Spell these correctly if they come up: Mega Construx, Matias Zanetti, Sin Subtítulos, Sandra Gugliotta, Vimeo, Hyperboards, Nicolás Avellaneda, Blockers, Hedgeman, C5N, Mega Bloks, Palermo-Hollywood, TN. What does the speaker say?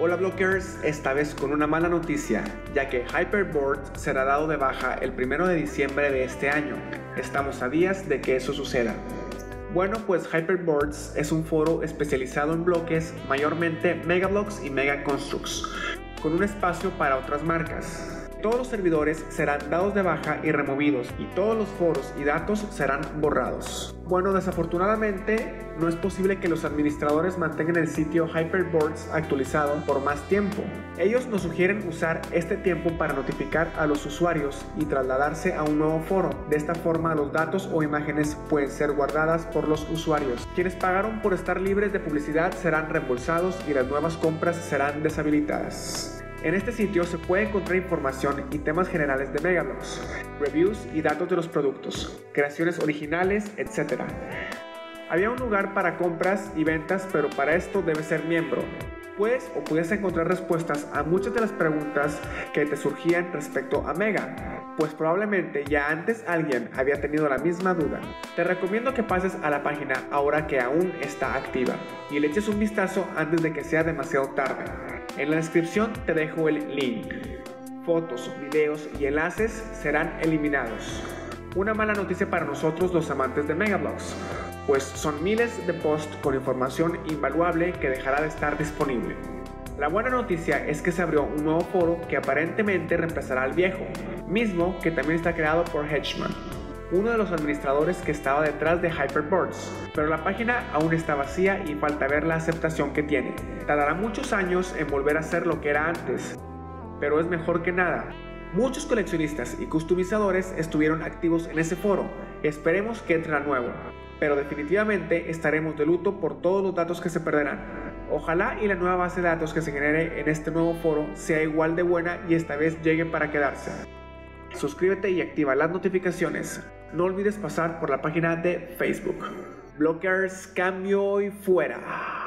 Hola Blockers, esta vez con una mala noticia, ya que Hyperboards será dado de baja el 1 de diciembre de este año. Estamos a días de que eso suceda. Bueno, pues Hyperboards es un foro especializado en bloques, mayormente Mega Blocks y Mega Construx, con un espacio para otras marcas. Todos los servidores serán dados de baja y removidos, y todos los foros y datos serán borrados. Bueno, desafortunadamente, no es posible que los administradores mantengan el sitio Hyperboards actualizado por más tiempo. Ellos nos sugieren usar este tiempo para notificar a los usuarios y trasladarse a un nuevo foro. De esta forma, los datos o imágenes pueden ser guardadas por los usuarios. Quienes pagaron por estar libres de publicidad serán reembolsados y las nuevas compras serán deshabilitadas. En este sitio se puede encontrar información y temas generales de Mega Blocks, reviews y datos de los productos, creaciones originales, etc. Había un lugar para compras y ventas, pero para esto debes ser miembro. Puedes encontrar respuestas a muchas de las preguntas que te surgían respecto a Mega, pues probablemente ya antes alguien había tenido la misma duda. Te recomiendo que pases a la página ahora que aún está activa y le eches un vistazo antes de que sea demasiado tarde. En la descripción te dejo el link. Fotos, videos y enlaces serán eliminados. Una mala noticia para nosotros los amantes de Mega Blocks, pues son miles de posts con información invaluable que dejará de estar disponible. La buena noticia es que se abrió un nuevo foro que aparentemente reemplazará al viejo, mismo que también está creado por Hedgeman, uno de los administradores que estaba detrás de Hyperboards, pero la página aún está vacía y falta ver la aceptación que tiene. Tardará muchos años en volver a ser lo que era antes, pero es mejor que nada. Muchos coleccionistas y customizadores estuvieron activos en ese foro, esperemos que entre a nuevo. Pero definitivamente estaremos de luto por todos los datos que se perderán. Ojalá y la nueva base de datos que se genere en este nuevo foro sea igual de buena y esta vez llegue para quedarse. Suscríbete y activa las notificaciones. No olvides pasar por la página de Facebook. Blockers, cambio y fuera.